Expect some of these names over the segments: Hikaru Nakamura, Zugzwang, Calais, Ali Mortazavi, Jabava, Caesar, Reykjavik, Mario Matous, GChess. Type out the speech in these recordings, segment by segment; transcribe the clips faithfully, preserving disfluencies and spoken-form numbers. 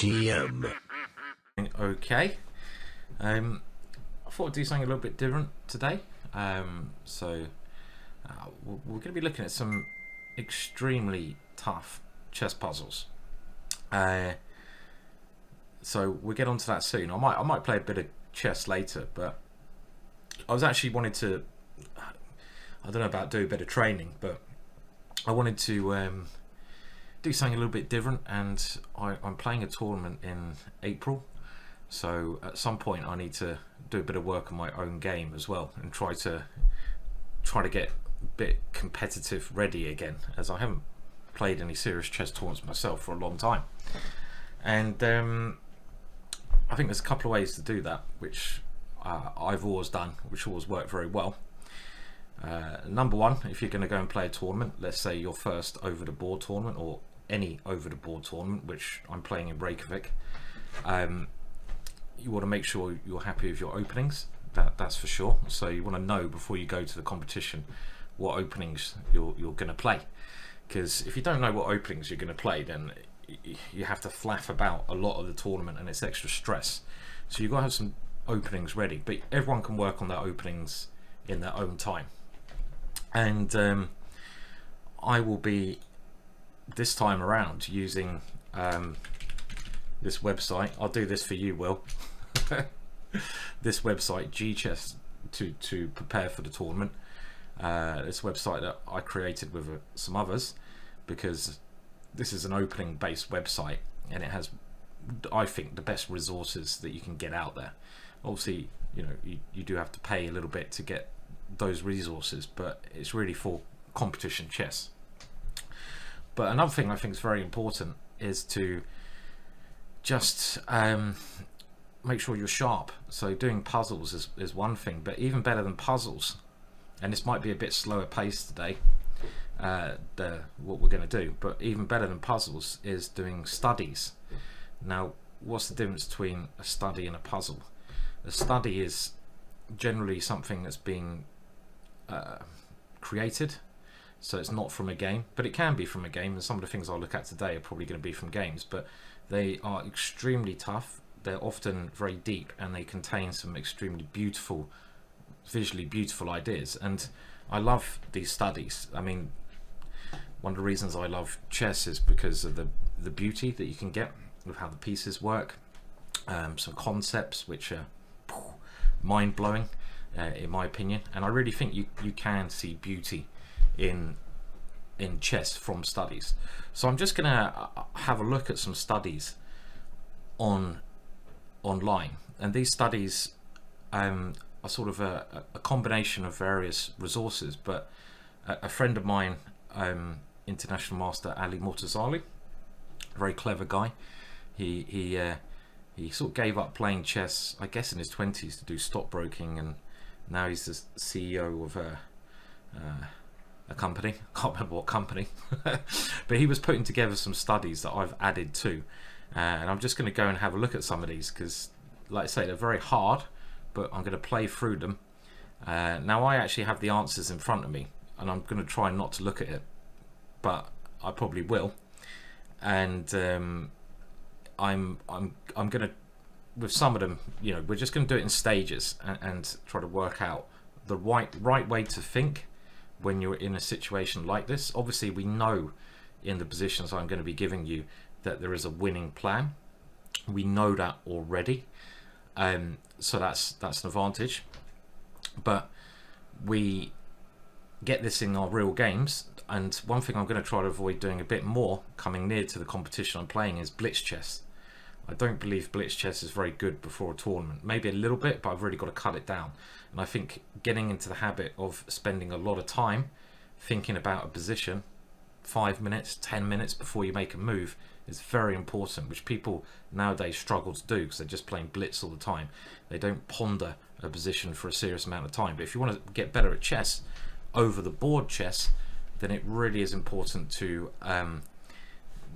G M. Okay. Um, I thought I'd do something a little bit different today. Um, so uh, we're going to be looking at some extremely tough chess puzzles. Uh, so we'll get onto that soon. I might I might play a bit of chess later, but I was actually wanted to. I don't know about do a bit of training, but I wanted to um, do something a little bit different, and I, I'm playing a tournament in April, so at some point I need to do a bit of work on my own game as well and try to try to get a bit competitive ready again, as I haven't played any serious chess tournaments myself for a long time. And um, I think there's a couple of ways to do that, which uh, I've always done, which always worked very well. Uh, number one, if you're going to go and play a tournament, let's say your first over the board tournament or any over the board tournament, which I'm playing in Reykjavik, um, you want to make sure you're happy with your openings, that, that's for sure. So you want to know before you go to the competition what openings you're, you're going to play, because if you don't know what openings you're going to play, then you have to flaff about a lot of the tournament and it's extra stress. So you've got to have some openings ready, but everyone can work on their openings in their own time. And um, I will be this time around using um, this website. I'll do this for you, Will. This website, GChess, to to prepare for the tournament. Uh, this website that I created with uh, some others, because this is an opening-based website and it has, I think, the best resources that you can get out there. Obviously, you know, you, you do have to pay a little bit to get those resources, but it's really for competition chess. But another thing I think is very important is to just um, make sure you're sharp. So doing puzzles is, is one thing, but even better than puzzles, and this might be a bit slower paced today, uh, the, what we're going to do, but even better than puzzles is doing studies. Now, what's the difference between a study and a puzzle? A study is generally something that's being uh, created, so it's not from a game, but it can be from a game, and some of the things I'll look at today are probably going to be from games, but they are extremely tough. They're often very deep and they contain some extremely beautiful, visually beautiful ideas, and I love these studies. I mean, one of the reasons I love chess is because of the, the beauty that you can get with how the pieces work, um, some concepts which are mind-blowing uh, in my opinion, and I really think you, you can see beauty in in chess from studies. So I'm just gonna have a look at some studies on online, and these studies um, are sort of a, a combination of various resources, but a, a friend of mine, um, international master Ali Mortazavi, a very clever guy, he, he uh, he sort of gave up playing chess, I guess, in his twenties to do stockbroking, and now he's the C E O of a, uh, a company. I can't remember what company, but he was putting together some studies that I've added to, uh, and I'm just going to go and have a look at some of these, because, like I say, they're very hard, but I'm going to play through them. Uh, now, I actually have the answers in front of me, and I'm going to try not to look at it, but I probably will. And um, I'm I'm I'm gonna, with some of them, you know, we're just gonna do it in stages and, and try to work out the right right way to think when you're in a situation like this. Obviously, we know in the positions I'm going to be giving you that there is a winning plan. We know that already, um, so that's that's an advantage. But we get this in our real games. And one thing I'm going to try to avoid doing a bit more coming near to the competition I'm playing is blitz chess. I don't believe blitz chess is very good before a tournament. Maybe a little bit, but I've really got to cut it down. And I think getting into the habit of spending a lot of time thinking about a position, five minutes, ten minutes before you make a move, is very important, which people nowadays struggle to do because they're just playing blitz all the time. They don't ponder a position for a serious amount of time. But if you want to get better at chess, over the board chess, then it really is important to um,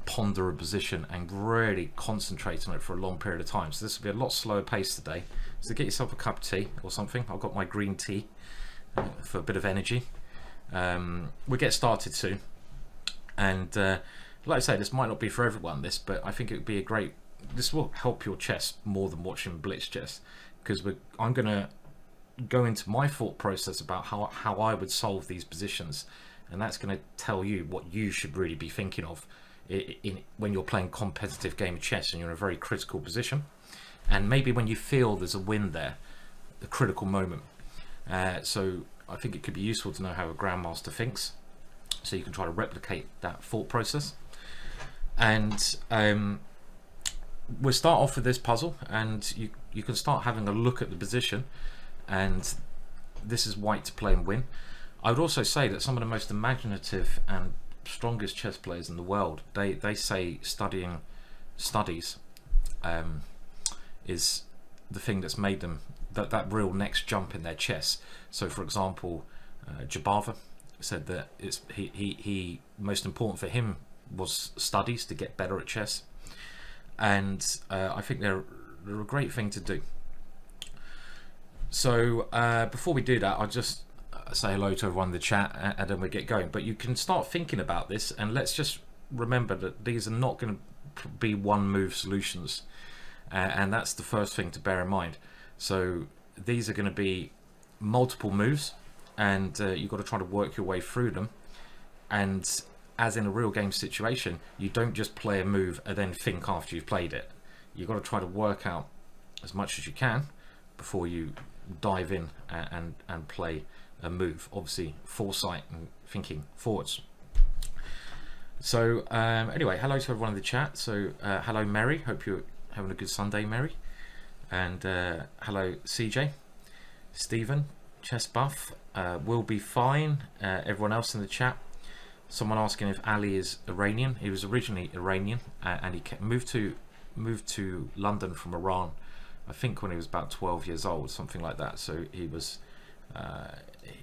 ponder a position and really concentrate on it for a long period of time. So this will be a lot slower pace today. So get yourself a cup of tea or something. I've got my green tea uh, for a bit of energy. Um, we'll get started soon. And uh, like I say, this might not be for everyone, this, but I think it would be a great this will help your chess more than watching Blitz chess, because we're I'm going to go into my thought process about how, how I would solve these positions, and that's going to tell you what you should really be thinking of in, in when you're playing competitive game of chess and you're in a very critical position, and maybe when you feel there's a win there, a critical moment. Uh, so I think it could be useful to know how a grandmaster thinks, so you can try to replicate that thought process. And um, we'll start off with this puzzle, and you, you can start having a look at the position, and this is white to play and win. I would also say that some of the most imaginative and strongest chess players in the world, they, they say studying studies um, is the thing that's made them that, that real next jump in their chess. So for example, uh, Jabava said that it's he, he, he most important for him was studies to get better at chess, and uh, I think they're, they're a great thing to do. So uh, before we do that, I'll just say hello to everyone in the chat, and, and then we get going. But you can start thinking about this, and let's just remember that these are not going to be one move solutions, uh, and that's the first thing to bear in mind. So these are going to be multiple moves, and uh, you've got to try to work your way through them. And as in a real game situation, you don't just play a move and then think after you've played it. You've got to try to work out as much as you can before you dive in and, and, and play a move. Obviously, foresight and thinking forwards. So um, anyway, hello to everyone in the chat. So uh, hello, Mary. Hope you're having a good Sunday, Mary. And uh, hello, C J, Stephen, Chess Buff, uh, Will Be Fine, uh, everyone else in the chat. Someone asking if Ali is Iranian. He was originally Iranian, uh, and he kept, moved to moved to London from Iran, I think, when he was about twelve years old, something like that. So he was uh,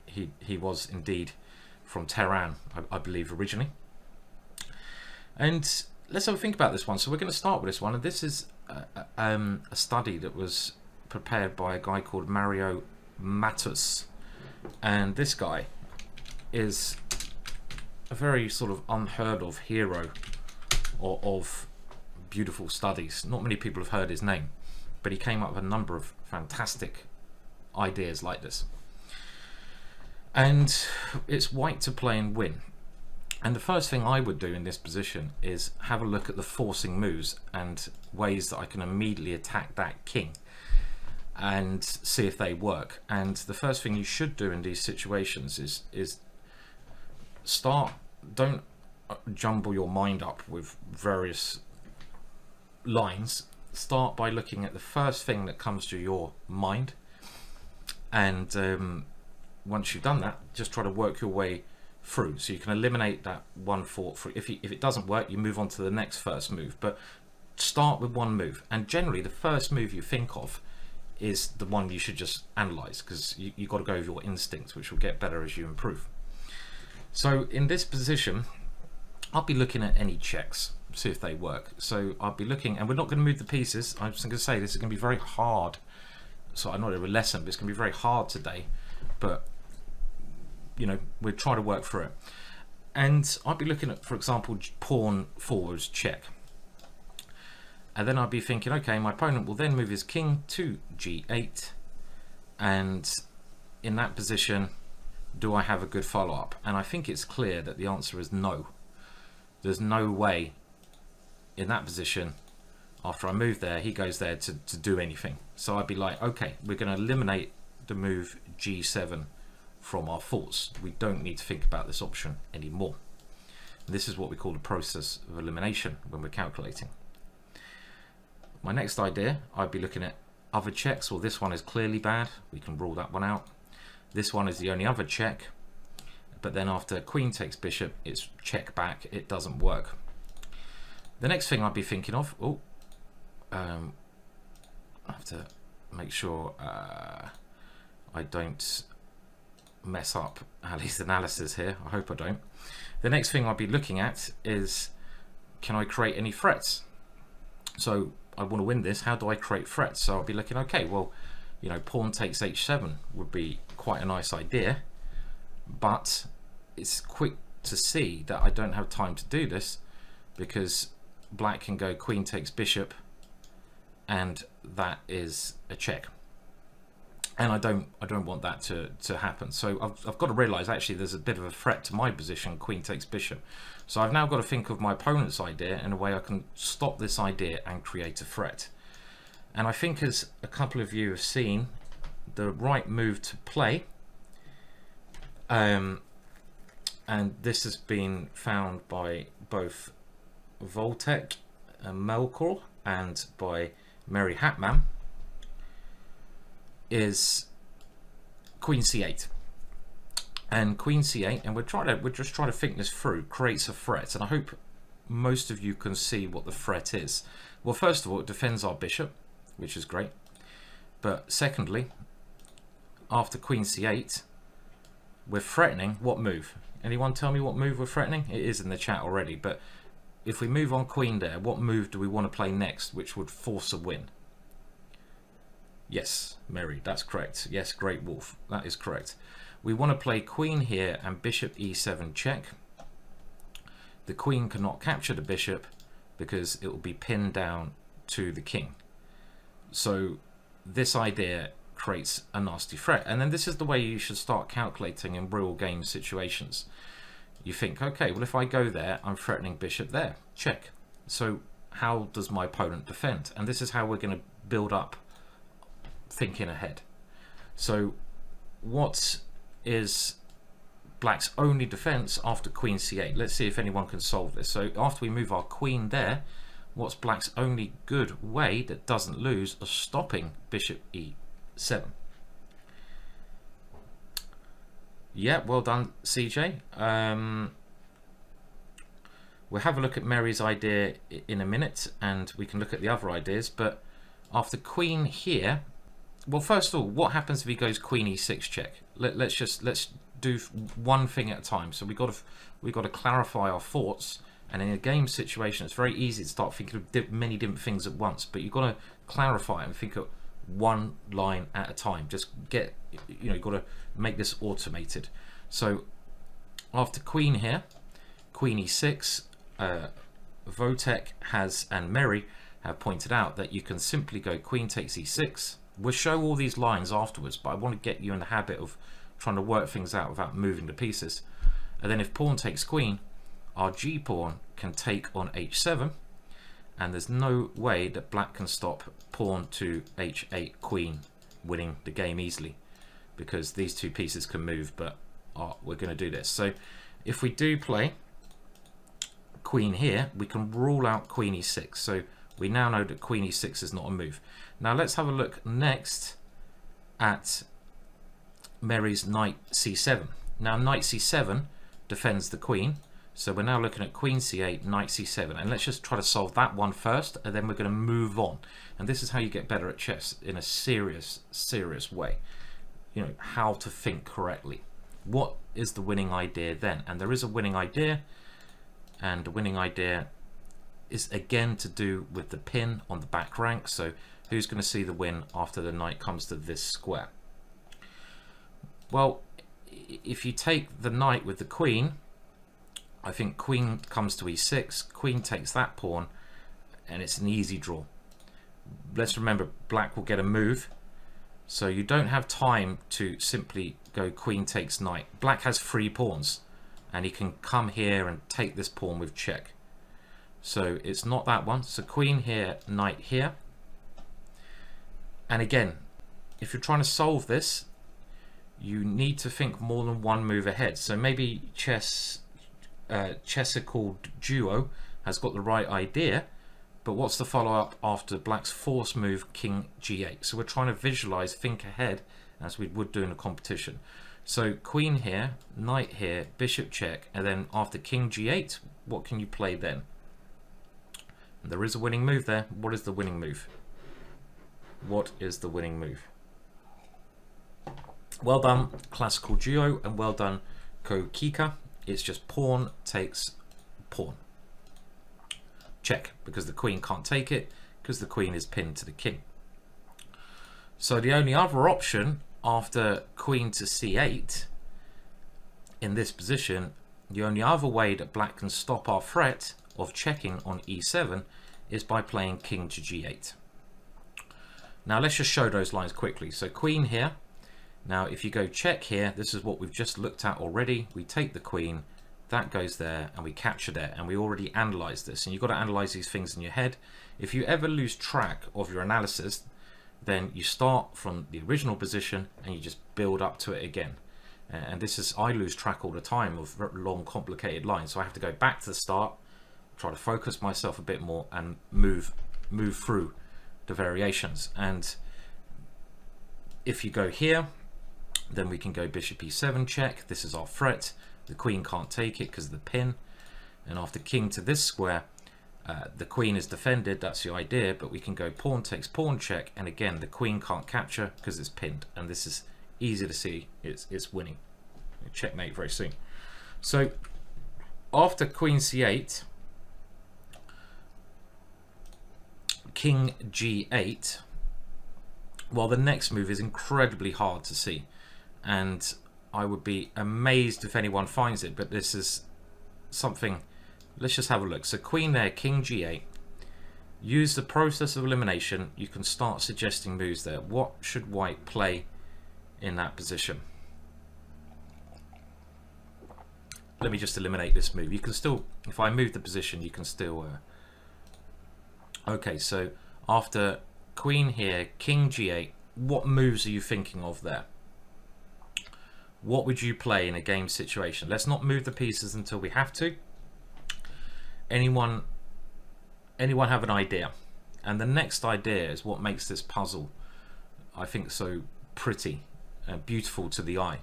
he he was indeed from Tehran, I, I believe, originally. And let's have a think about this one. So we're going to start with this one, and this is a, a, um, a study that was prepared by a guy called Mario Matous, and this guy is a very sort of unheard of hero or of beautiful studies. Not many people have heard his name, but he came up with a number of fantastic ideas like this. And it's white to play and win. And the first thing I would do in this position is have a look at the forcing moves and ways that I can immediately attack that king and see if they work. And the first thing you should do in these situations is is start, don't jumble your mind up with various lines. Start by looking at the first thing that comes to your mind, and um, once you've done that, just try to work your way through, so you can eliminate that one thought. For if, you, if it doesn't work, you move on to the next first move, but start with one move, and generally the first move you think of is the one you should just analyze, because you, you've got to go with your instincts, which will get better as you improve. So in this position, I'll be looking at any checks, see if they work. So I'll be looking, and we're not going to move the pieces. I'm just going to say this is going to be very hard. So I'm not a lesson, but it's going to be very hard today. But, you know, we're trying to work through it. And I'll be looking at, for example, pawn forwards check. And then I'll be thinking, okay, my opponent will then move his king to G eight. And in that position, do I have a good follow-up? And I think it's clear that the answer is no. There's no way in that position, after I move there, he goes there to, to do anything. So I'd be like, okay, we're going to eliminate the move G seven from our thoughts. We don't need to think about this option anymore. And this is what we call the process of elimination when we're calculating. My next idea, I'd be looking at other checks. Well, this one is clearly bad. We can rule that one out. This one is the only other check, but then after queen takes bishop, it's check back, it doesn't work. The next thing I'd be thinking of, oh, um, I have to make sure uh, I don't mess up Ali's analysis here, I hope I don't. The next thing I'd be looking at is, can I create any threats? So I want to win this, how do I create threats? So I'll be looking, okay, well, you know, pawn takes H seven would be quite a nice idea, but it's quick to see that I don't have time to do this, because black can go queen takes bishop, and that is a check. And I don't, I don't want that to, to happen. So I've, I've got to realise actually there's a bit of a threat to my position, queen takes bishop. So I've now got to think of my opponent's idea in a way I can stop this idea and create a threat. And I think as a couple of you have seen, the right move to play, um, and this has been found by both Voltec and Melkor and by Mary Hatman, is queen c eight. And queen c eight, and we're trying to, we're just trying to think this through, creates a threat. And I hope most of you can see what the threat is. Well, first of all, it defends our bishop, which is great. But secondly, after queen c eight, we're threatening what move? Anyone tell me what move we're threatening? It is in the chat already, but if we move on queen there, what move do we want to play next which would force a win? Yes, Mary, that's correct. Yes, Great Wolf, that is correct. We want to play queen here and bishop e seven check. The queen cannot capture the bishop because it will be pinned down to the king. So this idea creates a nasty threat. And then this is the way you should start calculating in real game situations. You think, okay, well, if I go there, I'm threatening bishop there, check. So how does my opponent defend? And this is how we're going to build up thinking ahead. So what is black's only defense after queen c eight? Let's see if anyone can solve this. So after we move our queen there, what's black's only good way that doesn't lose of stopping bishop e seven? Yeah, well done, C J. Um, we'll have a look at Mary's idea in a minute, and we can look at the other ideas. But after queen here, well, first of all, what happens if he goes queen e six check? Let, let's just let's do one thing at a time. So we got to we got to clarify our thoughts. And in a game situation, it's very easy to start thinking of many different things at once, but you've got to clarify and think of one line at a time. Just get, you know, you've got to make this automated. So after queen here, queen e six, uh, Votek has, and Mary have pointed out that you can simply go queen takes e six. We'll show all these lines afterwards, but I want to get you in the habit of trying to work things out without moving the pieces. And then if pawn takes queen, our G pawn can take on h seven, and there's no way that black can stop pawn to h eight queen winning the game easily, because these two pieces can move, but oh, we're going to do this. So if we do play queen here, we can rule out queen e six. So we now know that queen e six is not a move. Now let's have a look next at Mary's knight c seven. Now knight c seven defends the queen. So we're now looking at queen c eight, knight c seven, and let's just try to solve that one first, and then we're going to move on. And this is how you get better at chess in a serious, serious way. You know, how to think correctly. What is the winning idea then? And there is a winning idea, and the winning idea is again to do with the pin on the back rank. So who's going to see the win after the knight comes to this square? Well, if you take the knight with the queen, I think queen comes to e six, queen takes that pawn, and it's an easy draw. Let's remember, black will get a move, so you don't have time to simply go queen takes knight. Black has three pawns, and he can come here and take this pawn with check. So it's not that one. So queen here, knight here. And again, if you're trying to solve this, you need to think more than one move ahead. So maybe chess... Uh, Chessical duo has got the right idea, but what's the follow-up after black's force move king g eight? So we're trying to visualize, think ahead, as we would do in a competition. So queen here, knight here, bishop check, and then after king g eight, what can you play then? There is a winning move there. What is the winning move? What is the winning move? Well done, classical duo, and well done, Kokika. It's just pawn takes pawn. Check, because the queen can't take it, because the queen is pinned to the king. So the only other option after queen to c eight, in this position, the only other way that black can stop our threat of checking on e seven is by playing king to g eight. Now let's just show those lines quickly. So queen here. Now if you go check here, this is what we've just looked at already. We take the queen, that goes there, and we capture there, and we already analyzed this. And you've got to analyze these things in your head. If you ever lose track of your analysis, then you start from the original position and you just build up to it again. And this is, I lose track all the time of long complicated lines, so I have to go back to the start, try to focus myself a bit more, and move move through the variations. And if you go here, then we can go bishop e seven check. This is our threat. The queen can't take it because of the pin, and after king to this square, uh, the queen is defended. That's the idea. But we can go pawn takes pawn check, and again the queen can't capture because it's pinned, and this is easy to see. It's, it's winning. Checkmate very soon. So after queen c eight, king g eight, well, the next move is incredibly hard to see, and I would be amazed if anyone finds it, but this is something. Let's just have a look. So queen there, king g eight. Use the process of elimination. You can start suggesting moves there. What should white play in that position? Let me just eliminate this move. You can still, if I move the position, you can still uh... okay, so after queen here, king g eight, what moves are you thinking of there? What would you play in a game situation? Let's not move the pieces until we have to. Anyone anyone have an idea? And the next idea is what makes this puzzle, I think, so pretty and beautiful to the eye.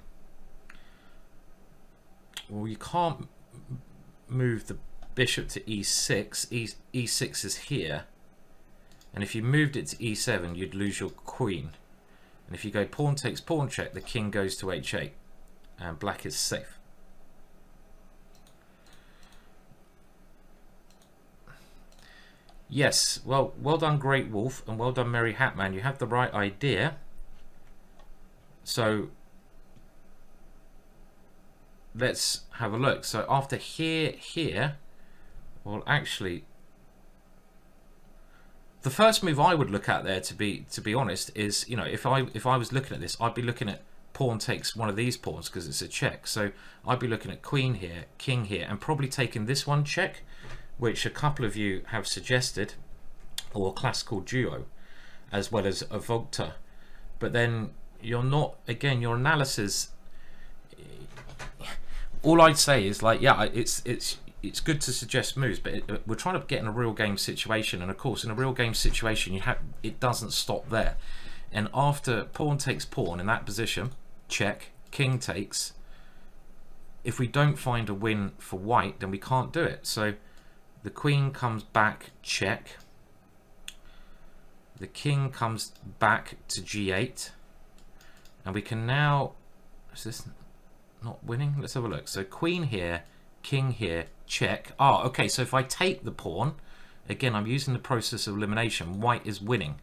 Well, you can't move the bishop to e six. e six is here, and if you moved it to e seven, you'd lose your queen. And if you go pawn takes pawn check, the king goes to h eight, and black is safe. Yes, well, well done, Great Wolf, and well done, Merry Hatman. You have the right idea. So let's have a look. So after here, here, well, actually, the first move I would look at there, to be to be honest, is, you know, if I if I was looking at this, I'd be looking at pawn takes one of these pawns because it's a check. So I'd be looking at queen here, king here, and probably taking this one check, which a couple of you have suggested, or classical duo, as well as a volta. But then you're not, again, your analysis, all I'd say is, like, yeah, it's it's it's good to suggest moves, but it, we're trying to get in a real game situation, and of course in a real game situation you have, it doesn't stop there. And after pawn takes pawn in that position, check, king takes, if we don't find a win for white, then we can't do it. So the queen comes back check, the king comes back to g eight, and we can now, is this not winning? Let's have a look. So queen here, king here, check. Ah, okay, so if I take the pawn, again, I'm using the process of elimination. White is winning.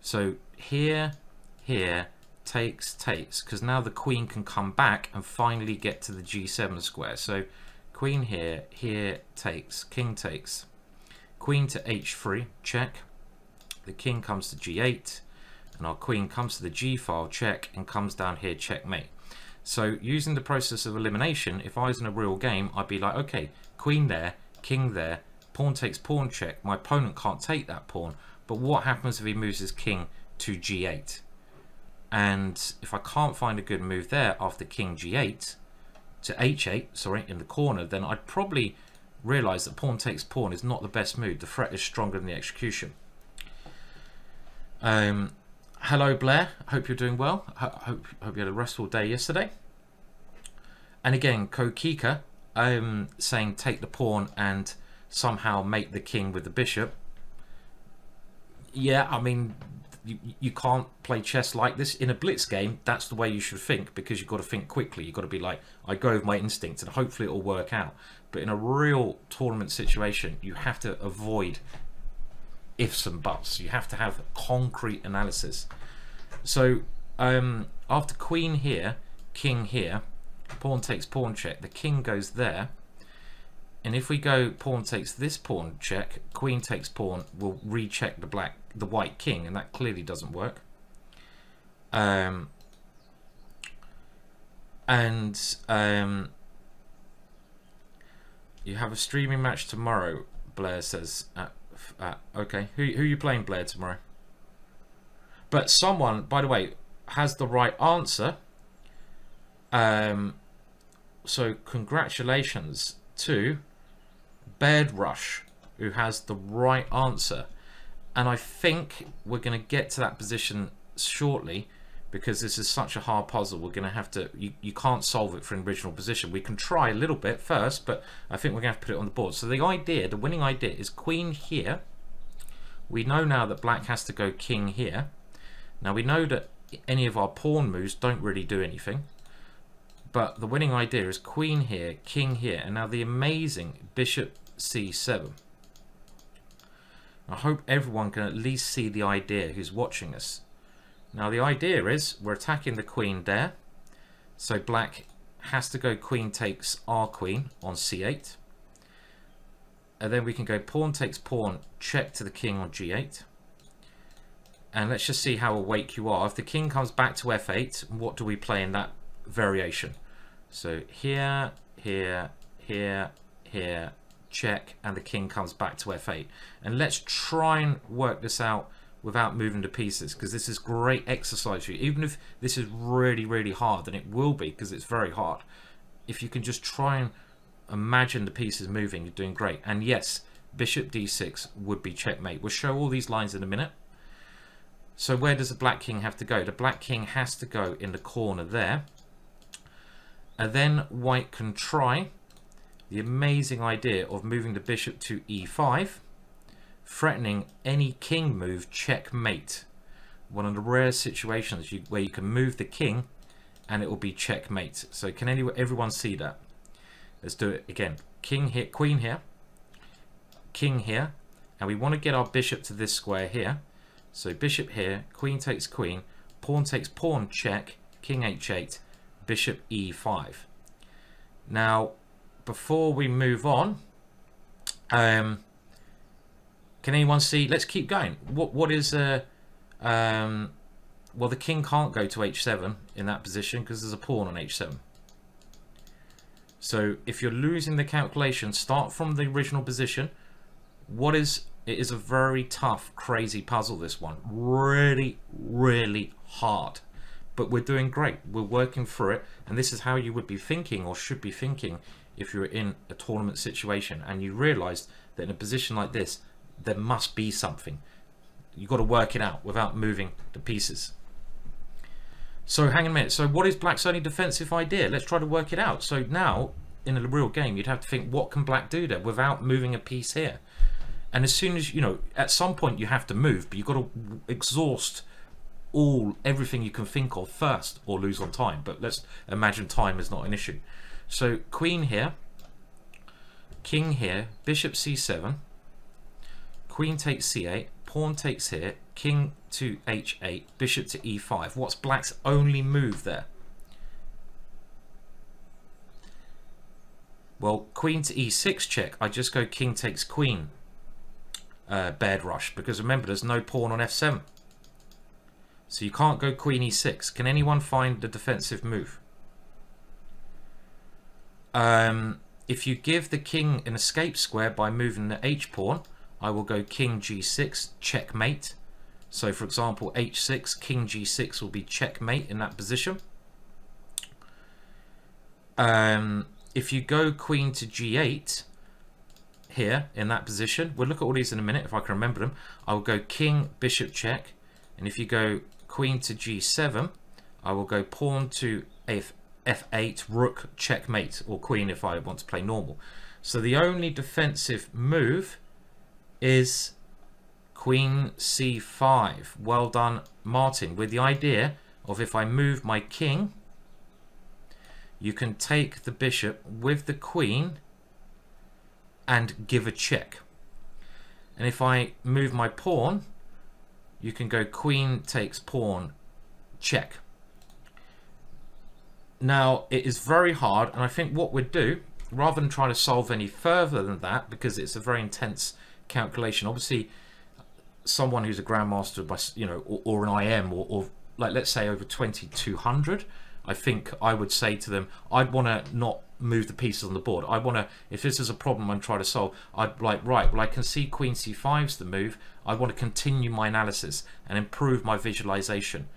So here, here, takes, takes, because now the queen can come back and finally get to the g seven square. So queen here, here, takes, king takes. Queen to h three, check. The king comes to g eight, and our queen comes to the g file, check, and comes down here, checkmate. So using the process of elimination, if I was in a real game, I'd be like, okay, queen there, king there, pawn takes pawn check. My opponent can't take that pawn, but what happens if he moves his king to g eight? And if I can't find a good move there after king g eight to h eight, sorry, in the corner, then I'd probably realize that pawn takes pawn is not the best move. The threat is stronger than the execution. Um, Hello Blair, hope you're doing well. Hope, hope you had a restful day yesterday. And again, Kokika um, saying take the pawn and somehow mate the king with the bishop. Yeah, I mean, you, you can't play chess like this. In a blitz game, that's the way you should think, because you've got to think quickly. You've got to be like, I go with my instincts and hopefully it'll work out. But in a real tournament situation, you have to avoid ifs and buts. You have to have concrete analysis. So um, after queen here, king here, pawn takes pawn check, the king goes there, and if we go pawn takes this pawn check, queen takes pawn, we'll recheck the black the white king, and that clearly doesn't work. Um, and um, you have a streaming match tomorrow, Blair says. Uh, uh, okay, who, who are you playing, Blair, tomorrow? But someone, by the way, has the right answer. Um, so congratulations to Baird Rush, who has the right answer. And I think we're going to get to that position shortly, because this is such a hard puzzle. We're going to have to, you, you can't solve it for an original position. We can try a little bit first, but I think we're going to have to put it on the board. So the idea, the winning idea, is queen here. We know now that black has to go king here. Now we know that any of our pawn moves don't really do anything, but the winning idea is queen here, king here, and now the amazing bishop c seven. I hope everyone can at least see the idea who's watching us. Now the idea is we're attacking the queen there, so black has to go queen takes our queen on c eight, and then we can go pawn takes pawn, check to the king on g eight. And let's just see how awake you are. If the king comes back to f eight, what do we play in that variation? So here, here, here, here, check, and the king comes back to f eight. And let's try and work this out without moving to pieces, because this is great exercise for you. Even if this is really, really hard, and it will be, because it's very hard, if you can just try and imagine the pieces moving, you're doing great. And yes, bishop d six would be checkmate. We'll show all these lines in a minute. So where does the black king have to go? The black king has to go in the corner there. And then white can try the amazing idea of moving the bishop to e five, threatening any king move checkmate. One of the rare situations you, where you can move the king and it will be checkmate. So can anyone, everyone see that? Let's do it again. King here, queen here, king here, and we want to get our bishop to this square here. So bishop here, queen takes queen, pawn takes pawn, check, king h eight, bishop e five. Now, before we move on, um, can anyone see? Let's keep going. What what is uh, um, well, the king can't go to h seven in that position because there's a pawn on h seven. So if you're losing the calculation, start from the original position. What is? It is a very tough, crazy puzzle, this one. Really, really hard. But we're doing great. We're working through it. And this is how you would be thinking, or should be thinking, if you're in a tournament situation and you realised that in a position like this, there must be something. You've got to work it out without moving the pieces. So hang on a minute. So what is black's only defensive idea? Let's try to work it out. So now, in a real game, you'd have to think, what can black do there without moving a piece here? And as soon as, you know, at some point you have to move, but you've got to exhaust all, everything you can think of first, or lose on time. But let's imagine time is not an issue. So queen here, king here, bishop c seven, queen takes c eight, pawn takes here, king to h eight, bishop to e five. What's black's only move there? Well, queen to e six check. I just go king takes queen. Uh, Baird Rush, because remember there's no pawn on f seven, so you can't go queen e six. Can anyone find the defensive move? Um, if you give the king an escape square by moving the h pawn, I will go king g six checkmate. So for example, h six, king g six will be checkmate in that position. Um, if you go queen to g eight here in that position, we'll look at all these in a minute if I can remember them. I will go king bishop check, and if you go queen to g seven, I will go pawn to f f8 rook checkmate, or queen if I want to play normal. So the only defensive move is queen c five. Well done, Martin, with the idea of if I move my king, you can take the bishop with the queen and give a check. And if I move my pawn, you can go queen takes pawn, check. Now it is very hard, and I think what we'd do, rather than try to solve any further than that, because it's a very intense calculation, obviously someone who's a grandmaster by, you know, or, or an I M, or, or like let's say over twenty-two hundred, I think I would say to them, I'd want to not move the pieces on the board. I want to, if this is a problem I'm trying to solve, I'd like, right, well, I can see queen c five's the move. I want to continue my analysis and improve my visualization.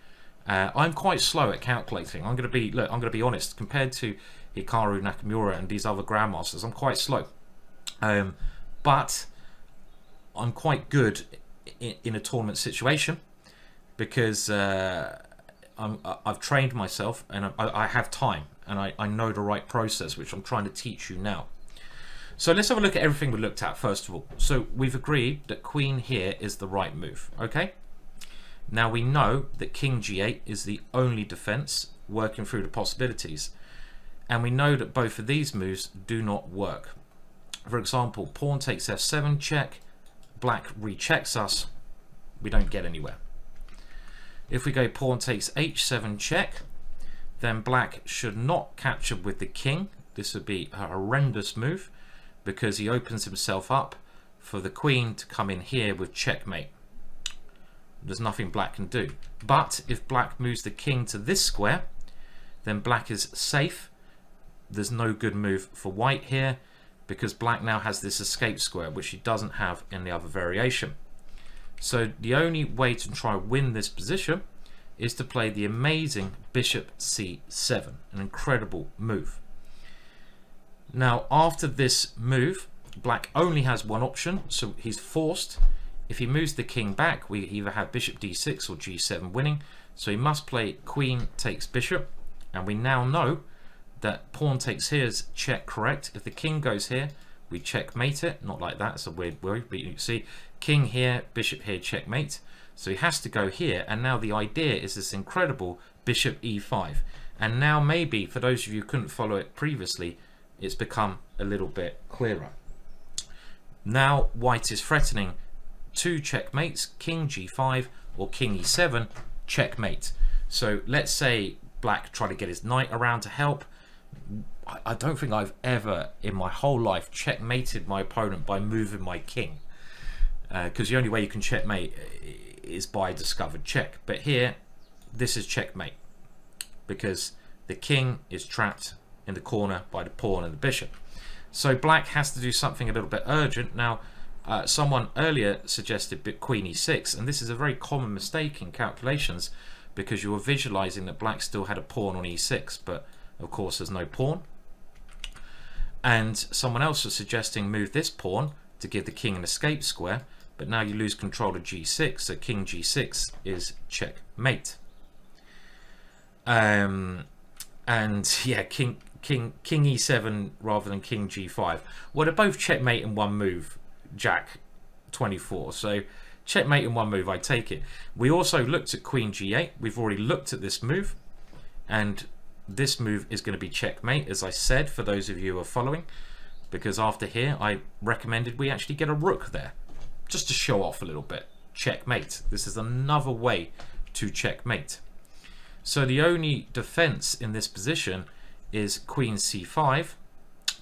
Uh, I'm quite slow at calculating. I'm going to be, look, I'm going to be honest, compared to Hikaru Nakamura and these other grandmasters, I'm quite slow. Um, but I'm quite good in, in a tournament situation because uh, I'm, I've trained myself and I, I have time and I, I know the right process, which I'm trying to teach you now. So let's have a look at everything we looked at first of all. So we've agreed that queen here is the right move, okay? Now we know that king g eight is the only defense working through the possibilities. And we know that both of these moves do not work. For example, pawn takes f seven, check, black rechecks us, we don't get anywhere. If we go pawn takes h seven, check, then black should not capture with the king. This would be a horrendous move because he opens himself up for the queen to come in here with checkmate. There's nothing black can do. But if black moves the king to this square, then black is safe. There's no good move for white here because black now has this escape square, which he doesn't have in the other variation. So the only way to try and win this position is to play the amazing bishop c seven, an incredible move. Now, after this move, black only has one option, so he's forced. If he moves the king back, we either have bishop d six or g seven winning, so he must play queen takes bishop, and we now know that pawn takes here is check correct. If the king goes here, we checkmate it. Not like that, it's a weird word, but you can see king here, bishop here, checkmate. So he has to go here, and now the idea is this incredible bishop e five. And now maybe, for those of you who couldn't follow it previously, it's become a little bit clearer. Now white is threatening two checkmates, king g five or king e seven, checkmate. So let's say black tried to get his knight around to help. I don't think I've ever in my whole life checkmated my opponent by moving my king, because uh, the only way you can checkmate is by a discovered check. But here, this is checkmate because the king is trapped in the corner by the pawn and the bishop. So black has to do something a little bit urgent. Now, uh, someone earlier suggested queen e six, and this is a very common mistake in calculations because you were visualizing that black still had a pawn on e six, but of course there's no pawn. And someone else was suggesting move this pawn to give the king an escape square, but now you lose control of g six, so king g six is checkmate. Um, and yeah, king king king e seven rather than king g five. Well, they're both checkmate in one move, Jack twenty-four. So checkmate in one move, I take it. We also looked at queen g eight. We've already looked at this move, and this move is going to be checkmate, as I said, for those of you who are following, because after here I recommended we actually get a rook there just to show off a little bit. Checkmate. This is another way to checkmate. So the only defense in this position is queen c five,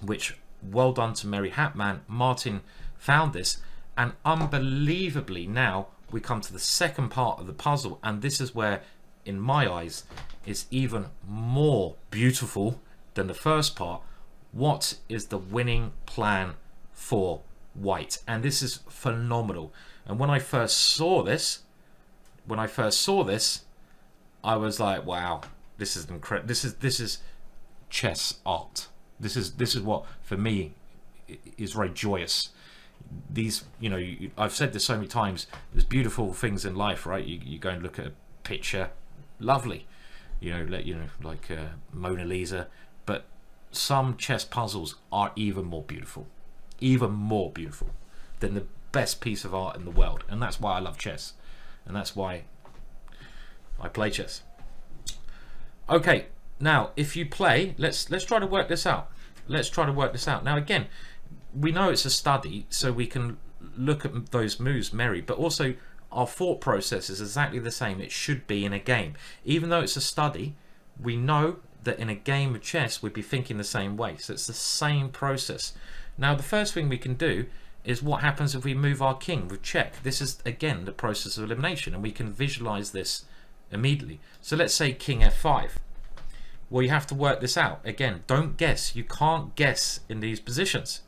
which, well done to Mary Hatman, Martin found this, and unbelievably now we come to the second part of the puzzle, and this is where in my eyes is even more beautiful than the first part. What is the winning plan for white? And this is phenomenal. And when I first saw this, when I first saw this, I was like, wow, this is incredible. This is, this is chess art. This is, this is what for me is very joyous. These, you know, you, I've said this so many times, there's beautiful things in life, right? You, you go and look at a picture, lovely, you know, let you know, like uh, Mona Lisa, but some chess puzzles are even more beautiful, even more beautiful than the best piece of art in the world. And that's why I love chess, and that's why I play chess. Okay, now if you play, let's let's try to work this out. Let's try to work this out. Now again, we know it's a study, so we can look at those moves, Mary, but also our thought process is exactly the same. It should be in a game. Even though it's a study, we know that in a game of chess we'd be thinking the same way, so it's the same process. Now the first thing we can do is what happens if we move our king with check. This is, again, the process of elimination, and we can visualize this immediately. So let's say king f five. Well, you have to work this out. Again, don't guess. You can't guess in these positions.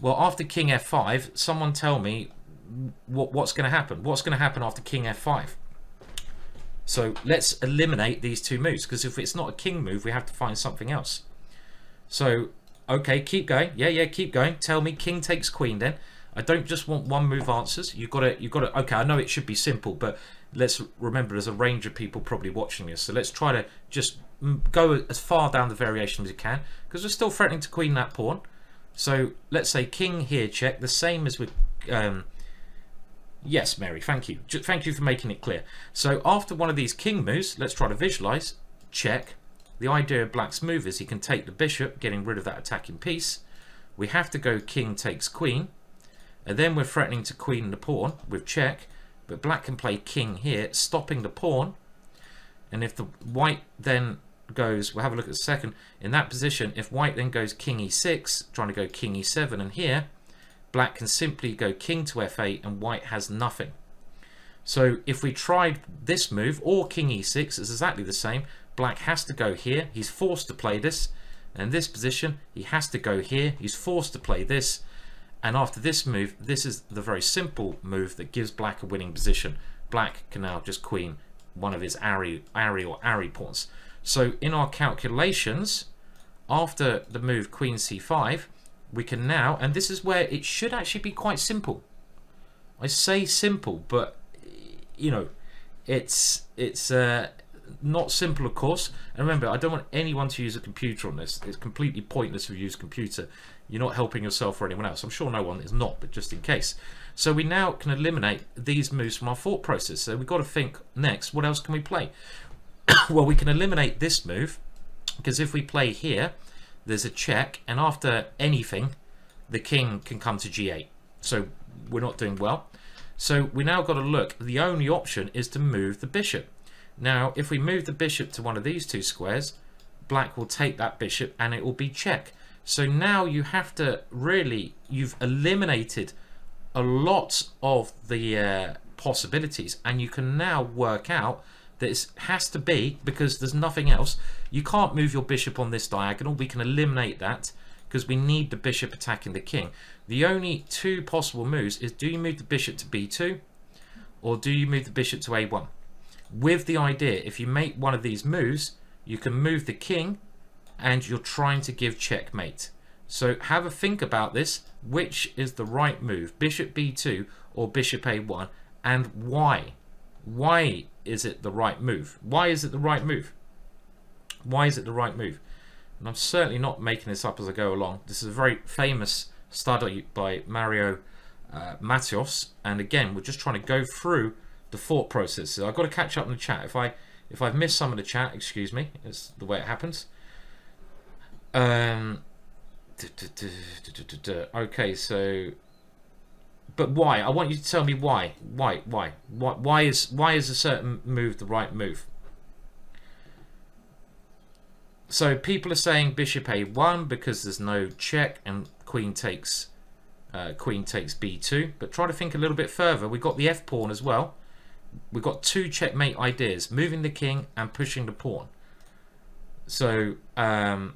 Well, after king f five, someone tell me what, what's going to happen. What's going to happen after king f five? So let's eliminate these two moves, because if it's not a king move, we have to find something else. So, okay, keep going. Yeah, yeah, keep going. Tell me king takes queen then. I don't just want one move answers. You've got to, you've got to, okay, I know it should be simple, but let's remember there's a range of people probably watching this. So let's try to just go as far down the variation as you can, because we're still threatening to queen that pawn. So let's say king here check, the same as with, um, yes, Mary, thank you. Thank you for making it clear. So after one of these king moves, let's try to visualize, check. The idea of black's move is he can take the bishop, getting rid of that attacking piece. We have to go king takes queen, and then we're threatening to queen the pawn with check, but black can play king here, stopping the pawn. And if the white then goes, we'll have a look at a second, in that position, if white then goes king e six, trying to go king e seven, and here, black can simply go king to f eight, and white has nothing. So if we tried this move, or king e six, it's exactly the same. Black has to go here, he's forced to play this, and in this position he has to go here, he's forced to play this, and after this move, this is the very simple move that gives black a winning position. Black can now just queen one of his arry, arry or arry pawns. So in our calculations, after the move queen c five, we can now, and this is where it should actually be quite simple. I say simple, but you know, it's it's uh not simple, of course. And remember, I don't want anyone to use a computer on this. It's completely pointless if you use a computer. You're not helping yourself or anyone else. I'm sure no one is not, but just in case. So we now can eliminate these moves from our thought process. So we've got to think next, what else can we play? Well, we can eliminate this move, because if we play here, there's a check, and after anything, the king can come to g eight. So we're not doing well. So we now got to look. The only option is to move the bishop. Now, if we move the bishop to one of these two squares, black will take that bishop and it will be check. So now you have to really, you've eliminated a lot of the uh, possibilities, and you can now work out that it has to be, because there's nothing else. You can't move your bishop on this diagonal. We can eliminate that because we need the bishop attacking the king. The only two possible moves is, do you move the bishop to b two, or do you move the bishop to a one? With the idea, if you make one of these moves, you can move the king and you're trying to give checkmate. So have a think about this. Which is the right move, bishop b two or bishop a one, and why? Why is it the right move? Why is it the right move? Why is it the right move? And I'm certainly not making this up as I go along. This is a very famous study by Mario uh, Matous, and again, we're just trying to go through the thought process. So I've got to catch up in the chat. If I if I've missed some of the chat, excuse me. It's the way it happens. Um. Du, du, du, du, du, du, du. Okay, so. But why? I want you to tell me why. Why? Why? Why? Why is why is a certain move the right move? So people are saying bishop a one because there's no check and queen takes uh, queen takes b two. But try to think a little bit further. We've got the f pawn as well. We've got two checkmate ideas, moving the king and pushing the pawn. So um,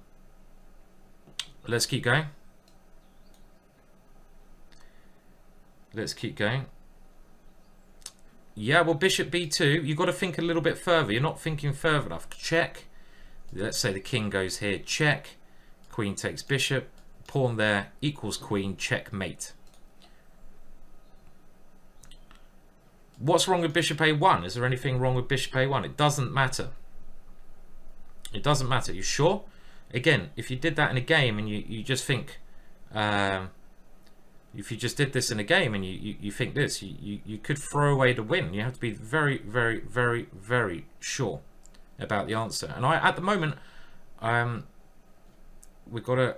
let's keep going. Let's keep going. Yeah, well, bishop b two, you've got to think a little bit further. You're not thinking further enough. Check. Let's say the king goes here. Check. Queen takes bishop. Pawn there equals queen. Checkmate. What's wrong with bishop a one? Is there anything wrong with bishop a one? It doesn't matter. It doesn't matter. You sure? Again, if you did that in a game and you, you just think... Um, if you just did this in a game and you, you, you think this, you, you, you could throw away the win. You have to be very, very, very, very sure about the answer. And I, at the moment, um, we've got to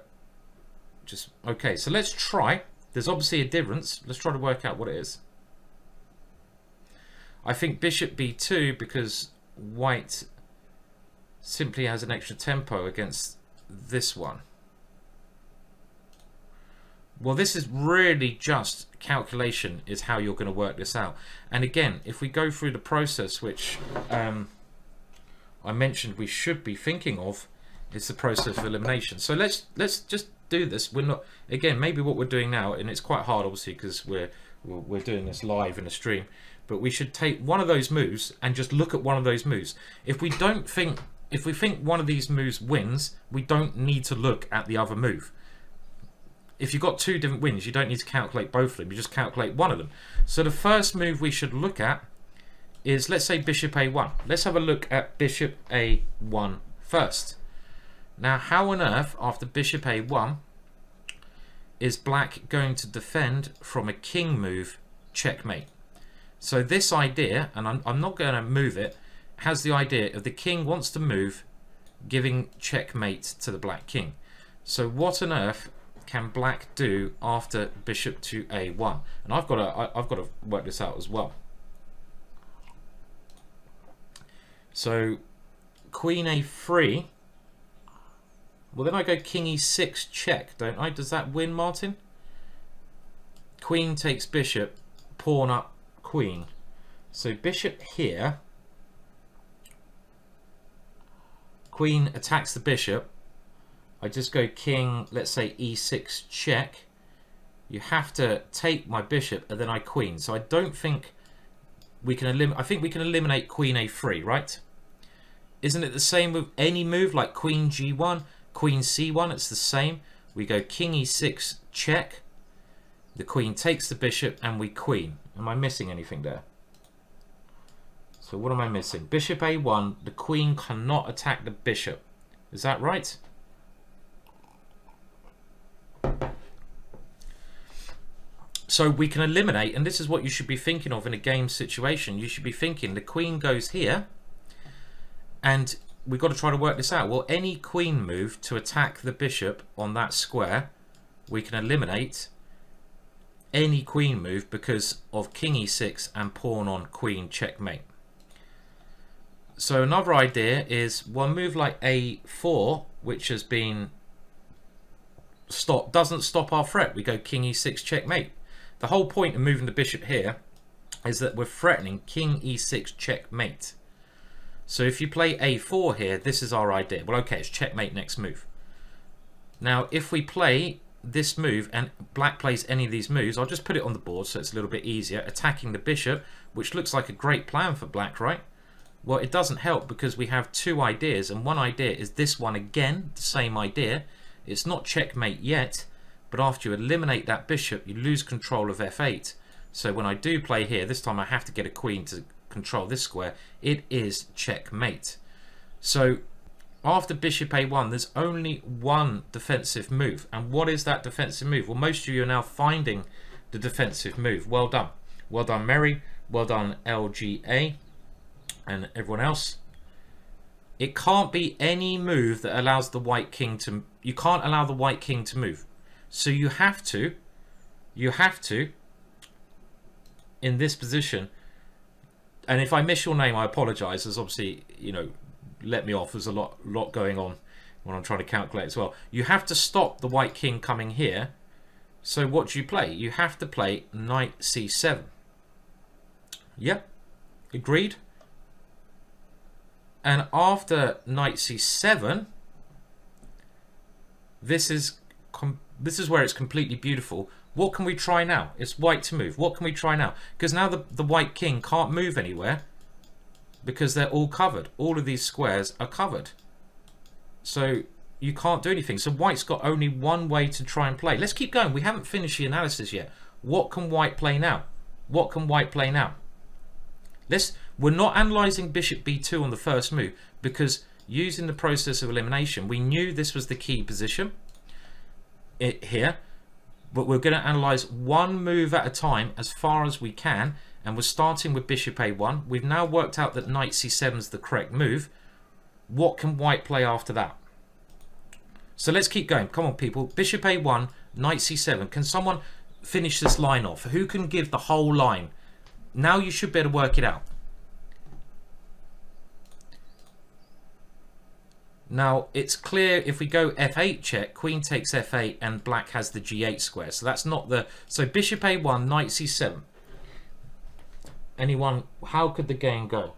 just... Okay, so let's try. There's obviously a difference. Let's try to work out what it is. I think bishop b two because white simply has an extra tempo against this one. Well, this is really just calculation is how you're going to work this out. And again, if we go through the process, which um, I mentioned we should be thinking of, is the process of elimination. So let's let's just do this. We're not, again, maybe what we're doing now, and it's quite hard obviously because we're we're doing this live in a stream, but we should take one of those moves and just look at one of those moves. If we don't think, if we think one of these moves wins, we don't need to look at the other move. If you've got two different wins, you don't need to calculate both of them. You just calculate one of them. So the first move we should look at is, let's say bishop a one. Let's have a look at bishop a one first. Now, how on earth, after bishop a one, is black going to defend from a king move checkmate? So this idea, and I'm, I'm not going to move it, has the idea of the king wants to move, giving checkmate to the black king. So what on earth can black do after bishop to a one? And I've got to, I've got to work this out as well. So queen a three. Well, then I go king e six check, don't I? Does that win, Martin? Queen takes bishop, pawn up queen. So bishop here. Queen attacks the bishop. I just go king, let's say e six check. You have to take my bishop and then I queen. So I don't think we can eliminate, I think we can eliminate queen a three, right? Isn't it the same with any move like queen g one? Queen c one, it's the same. We go king e six check, the queen takes the bishop and we queen. Am I missing anything there? So what am I missing? Bishop a one, the queen cannot attack the bishop, is that right? So we can eliminate, and this is what you should be thinking of in a game situation. You should be thinking the queen goes here and we've got to try to work this out. Well, any queen move to attack the bishop on that square, we can eliminate any queen move because of king e six and pawn on queen checkmate. So another idea is one move like a four, which has been stopped, doesn't stop our threat. We go king e six checkmate. The whole point of moving the bishop here is that we're threatening king e six checkmate. So if you play a four here, this is our idea. Well, okay, it's checkmate next move. Now, if we play this move and black plays any of these moves, I'll just put it on the board so it's a little bit easier. Attacking the bishop, which looks like a great plan for black, right? Well, it doesn't help because we have two ideas, and one idea is this one again, the same idea. It's not checkmate yet, but after you eliminate that bishop, you lose control of f eight. So when I do play here, this time I have to get a queen to control this square. It is checkmate. So after bishop a one, there's only one defensive move. And what is that defensive move? Well, most of you are now finding the defensive move. Well done. Well done, Mary. Well done, L G A and everyone else. It can't be any move that allows the white king to, you can't allow the white king to move. So you have to, you have to, in this position, and if I miss your name, I apologise. There's obviously, you know, let me off. There's a lot, lot going on when I'm trying to calculate as well. You have to stop the white king coming here. So what do you play? You have to play knight c seven. Yep, agreed. And after knight c seven, this is com this is where it's completely beautiful. What can we try now? It's white to move. What can we try now? Because now the, the white king can't move anywhere because they're all covered. All of these squares are covered. So you can't do anything. So white's got only one way to try and play. Let's keep going. We haven't finished the analysis yet. What can white play now? What can white play now? Let's, we're not analysing bishop b two on the first move because using the process of elimination, we knew this was the key position it, here. But we're going to analyse one move at a time as far as we can. And we're starting with bishop a one. We've now worked out that knight c seven is the correct move. What can white play after that? So let's keep going. Come on, people. Bishop a one, knight c seven. Can someone finish this line off? Who can give the whole line? Now you should be able to work it out. Now, it's clear if we go f eight check, queen takes f eight and black has the g eight square. So that's not the... So bishop a one, knight c seven. Anyone... How could the game go?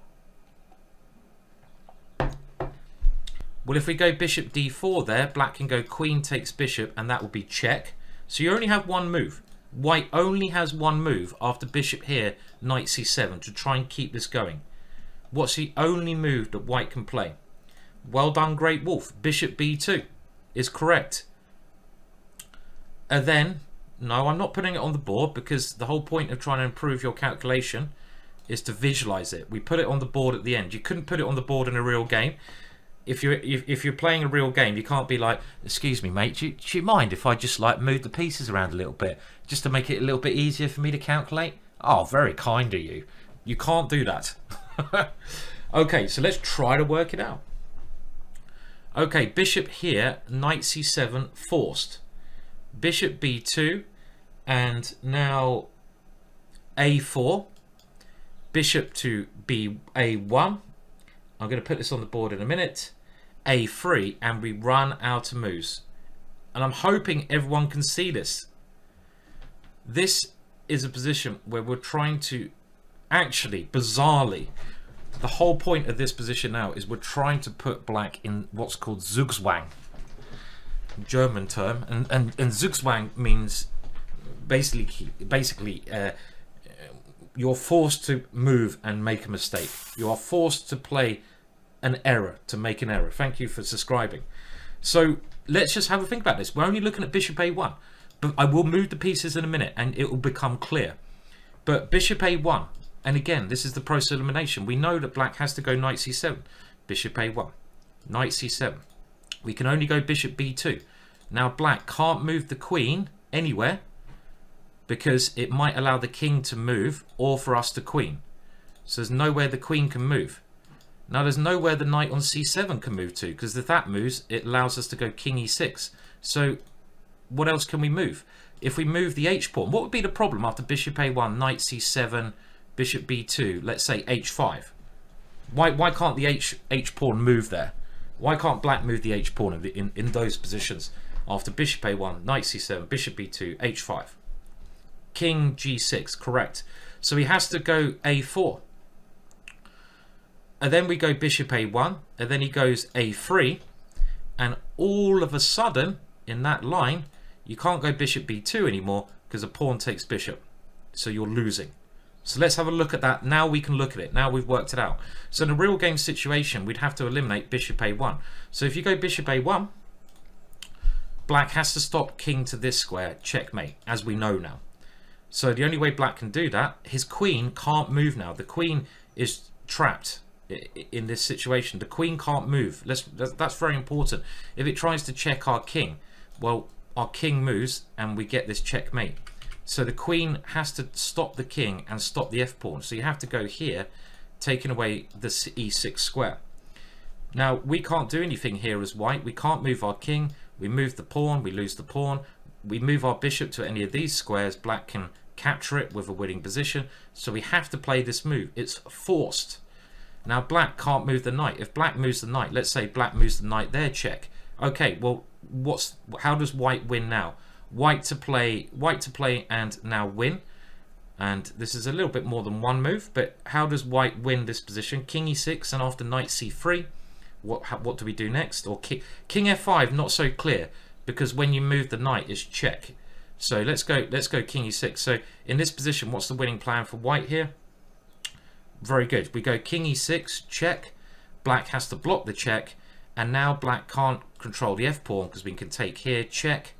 Well, if we go bishop d four there, black can go queen takes bishop and that will be check. So you only have one move. White only has one move after bishop here, knight c seven, to try and keep this going. What's the only move that white can play? Well done, Great Wolf. Bishop b two is correct. And then, no, I'm not putting it on the board because the whole point of trying to improve your calculation is to visualize it. We put it on the board at the end. You couldn't put it on the board in a real game. If you're, if, if you're playing a real game, you can't be like, excuse me, mate, do you, do you mind if I just like move the pieces around a little bit just to make it a little bit easier for me to calculate? Oh, very kind of you. You can't do that. Okay, so let's try to work it out. Okay, bishop here, knight c seven forced, bishop b two, and now a four, bishop to b a one. I'm going to put this on the board in a minute. a three, and we run out of moves. And I'm hoping everyone can see this. This is a position where we're trying to actually, bizarrely, the whole point of this position now is we're trying to put black in what's called Zugzwang, German term, and and, and Zugzwang means basically basically uh, you're forced to move and make a mistake. You are forced to play an error to make an error. Thank you for subscribing. So let's just have a think about this. We're only looking at bishop a one, but I will move the pieces in a minute and it will become clear. But bishop a one. And again, this is the process of elimination. We know that black has to go knight c seven, bishop a one, knight c seven. We can only go bishop b two. Now black can't move the queen anywhere because it might allow the king to move or for us to queen. So there's nowhere the queen can move. Now there's nowhere the knight on c seven can move to because if that moves, it allows us to go king e six. So what else can we move? If we move the h pawn, what would be the problem after bishop a one, knight c seven, bishop b two, let's say h five. Why why can't the h h pawn move there? Why can't black move the h pawn in, the, in in those positions after bishop a one, knight c seven, bishop b two, h five, king g six? Correct. So he has to go a four, and then we go bishop a one, and then he goes a three, and all of a sudden in that line you can't go bishop b two anymore because a pawn takes bishop, so you're losing. So let's have a look at that. Now we can look at it. Now we've worked it out. So in a real game situation, we'd have to eliminate bishop a one. So if you go bishop a one, black has to stop king to this square, checkmate, as we know now. So the only way black can do that, his queen can't move now. The queen is trapped in this situation. The queen can't move. Let's, that's very important. If it tries to check our king, well, our king moves and we get this checkmate. So the queen has to stop the king and stop the f-pawn. So you have to go here, taking away the e six square. Now, we can't do anything here as white. We can't move our king. We move the pawn. We lose the pawn. We move our bishop to any of these squares. Black can capture it with a winning position. So we have to play this move. It's forced. Now, black can't move the knight. If black moves the knight, let's say black moves the knight there, check. Okay, well, what's how does white win now? White to play, white to play and now win. And this is a little bit more than one move, but how does white win this position? King e six, and after knight c three, what what do we do next? Or king, king f five, not so clear, because when you move the knight, it's check. So let's go, let's go king e six. So in this position, what's the winning plan for white here? Very good. We go king e six, check. Black has to block the check, and now black can't control the f-pawn because we can take here, check.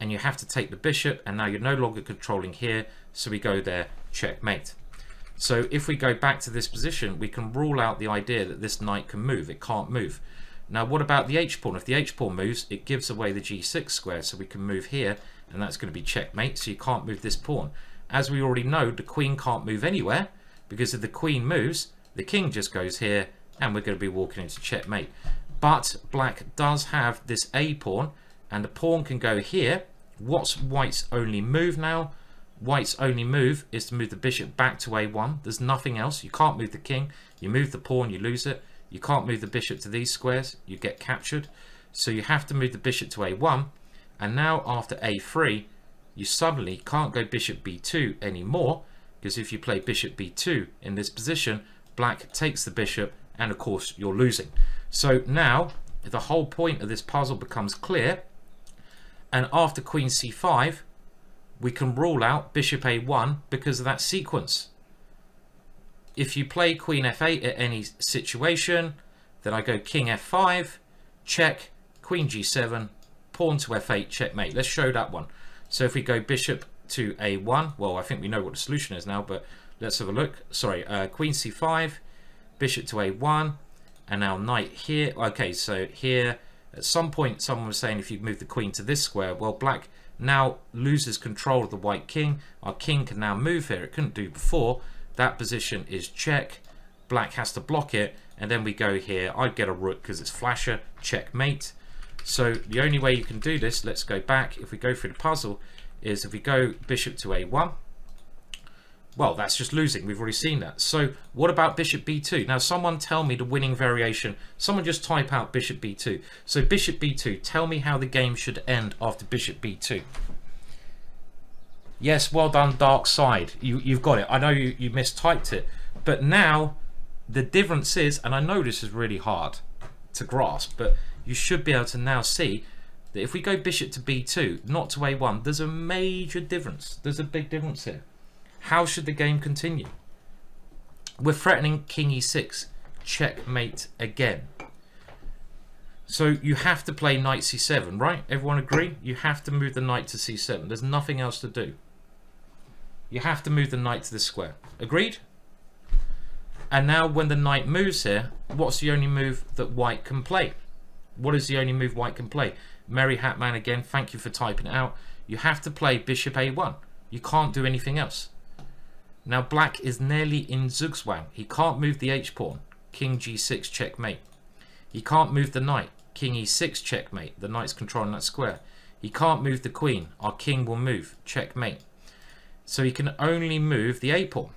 And you have to take the bishop, and now you're no longer controlling here, so we go there, checkmate. So if we go back to this position, we can rule out the idea that this knight can move. It can't move. Now what about the h-pawn? If the h-pawn moves, it gives away the g six square, so we can move here, and that's going to be checkmate, so you can't move this pawn. As we already know, the queen can't move anywhere, because if the queen moves, the king just goes here, and we're going to be walking into checkmate. But black does have this a-pawn, and the pawn can go here. What's white's only move now? White's only move is to move the bishop back to a one. There's nothing else. You can't move the king. You move the pawn, you lose it. You can't move the bishop to these squares, you get captured. So you have to move the bishop to a one, and now after a three you suddenly can't go bishop b two anymore, because if you play bishop b two in this position, black takes the bishop and of course you're losing. So now the whole point of this puzzle becomes clear, and after queen c five we can rule out bishop a one because of that sequence. If you play queen f eight at any situation, then I go king f five, check, queen g seven, pawn to f eight, checkmate. Let's show that one. So if we go bishop to a one, well, I think we know what the solution is now, but let's have a look. Sorry, uh, queen c five, bishop to a one, and now knight here. Okay, so here at some point someone was saying if you move the queen to this square, well, black now loses control of the white king. Our king can now move here. It couldn't do before. That position is check. Black has to block it, and then we go here. I get a rook because it's flasher, checkmate. So the only way you can do this, let's go back, if we go through the puzzle, is if we go bishop to a one, well, that's just losing. We've already seen that. So what about bishop b two? Now someone tell me the winning variation. Someone just type out bishop b two. So bishop b two, tell me how the game should end after bishop b two. Yes, well done, Dark Side. You, you've got it. I know you, you mistyped it, but now the difference is, and I know this is really hard to grasp, but you should be able to now see that if we go bishop to b two, not to a one, there's a major difference. There's a big difference here. How should the game continue? We're threatening king e six, checkmate again. So you have to play knight c seven, right? Everyone agree? You have to move the knight to c seven. There's nothing else to do. You have to move the knight to this square. Agreed? And now when the knight moves here, what's the only move that white can play? What is the only move white can play? Merry Hatman again, thank you for typing it out. You have to play bishop a one. You can't do anything else. Now black is nearly in zugzwang. He can't move the h-pawn. King g six, checkmate. He can't move the knight. King e six, checkmate. The knight's controlling that square. He can't move the queen. Our king will move. Checkmate. So he can only move the a-pawn.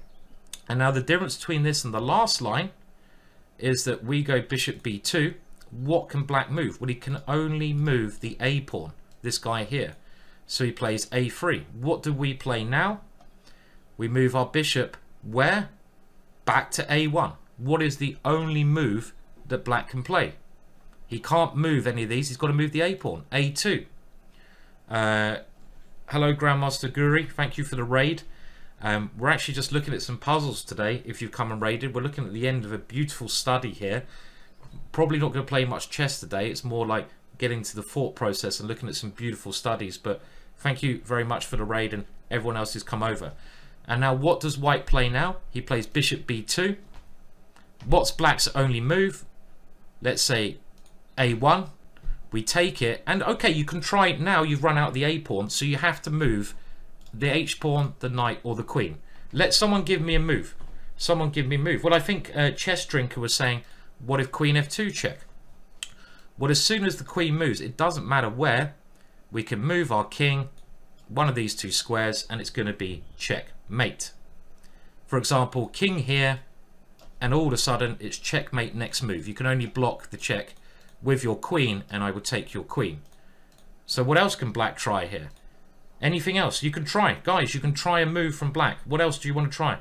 And now the difference between this and the last line is that we go bishop b two. What can black move? Well, he can only move the a-pawn, this guy here. So he plays a three. What do we play now? We move our bishop where? Back to a one. What is the only move that black can play? He can't move any of these. He's got to move the a-pawn. a two. Uh, hello, Grandmaster Guri. Thank you for the raid. Um, we're actually just looking at some puzzles today, if you've come and raided. We're looking at the end of a beautiful study here. Probably not going to play much chess today. It's more like getting to the thought process and looking at some beautiful studies. But thank you very much for the raid and everyone else who's come over. And now what does white play now? He plays bishop b two. What's black's only move? Let's say a one. We take it, and okay, you can try it now. You've run out the a-pawn, so you have to move the h-pawn, the knight, or the queen. Let someone give me a move. Someone give me a move. Well, I think uh, Chess Drinker was saying, what if queen f two check? Well, as soon as the queen moves, it doesn't matter where, we can move our king one of these two squares, and it's going to be checkmate. For example, king here, and all of a sudden it's checkmate next move. You can only block the check with your queen, and I would take your queen. So what else can black try here? Anything else? You can try. Guys, you can try a move from black. What else do you want to try?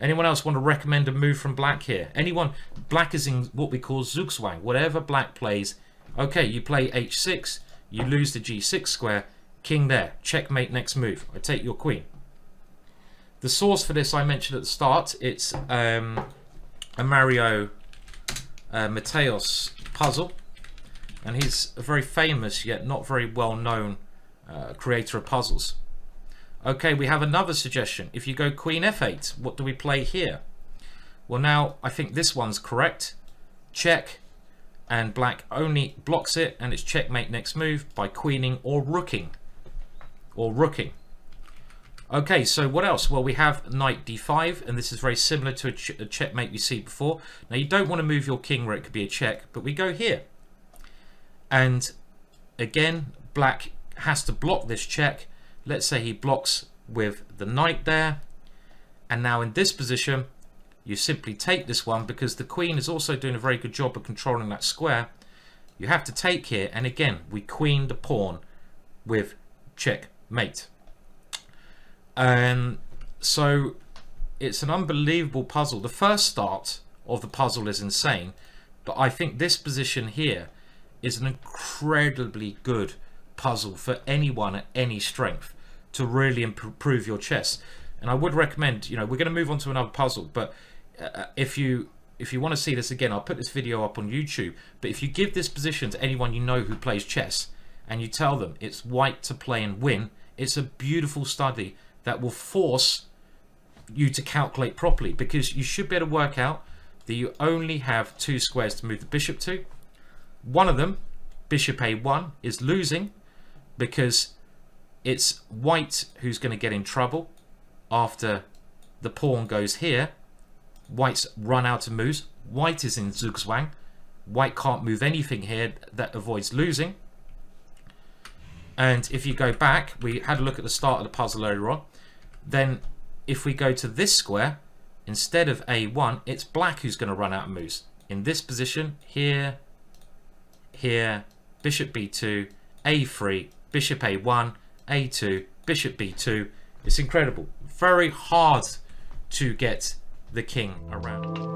Anyone else want to recommend a move from black here? Anyone? Black is in what we call zugzwang. Whatever black plays, okay, you play h six, you lose the g six square, king there, checkmate next move. I take your queen. The source for this I mentioned at the start, it's um, a Mario uh, Matous puzzle, and he's a very famous yet not very well known uh, creator of puzzles. Okay, we have another suggestion. If you go queen f eight, what do we play here? Well, now I think this one's correct. Check, and black only blocks it, and it's checkmate next move by queening or rooking. Or rooking. Okay, so what else? Well, we have knight d five, and this is very similar to a, ch a checkmate you see before. Now, you don't want to move your king where it could be a check, but we go here. And again, black has to block this check. Let's say he blocks with the knight there, and now in this position you simply take this one, because the queen is also doing a very good job of controlling that square. You have to take here, and again we queen the pawn with checkmate. Um, so it's an unbelievable puzzle. The first start of the puzzle is insane, but I think this position here is an incredibly good puzzle for anyone at any strength to really improve your chess. And I would recommend, you know, we're going to move on to another puzzle, but uh, if you if you want to see this again, I'll put this video up on YouTube. But if you give this position to anyone you know who plays chess, and you tell them it's white to play and win, it's a beautiful study that will force you to calculate properly, because you should be able to work out that you only have two squares to move the bishop to. One of them, bishop a one, is losing because it's white who's going to get in trouble after the pawn goes here. White's run out of moves. White is in zugzwang. White can't move anything here that avoids losing. And if you go back, we had a look at the start of the puzzle earlier on, then if we go to this square, instead of a one, it's black who's going to run out of moves. In this position, here, here, bishop b two, a three, bishop a one, a two, bishop b two. It's incredible. Very hard to get the king around.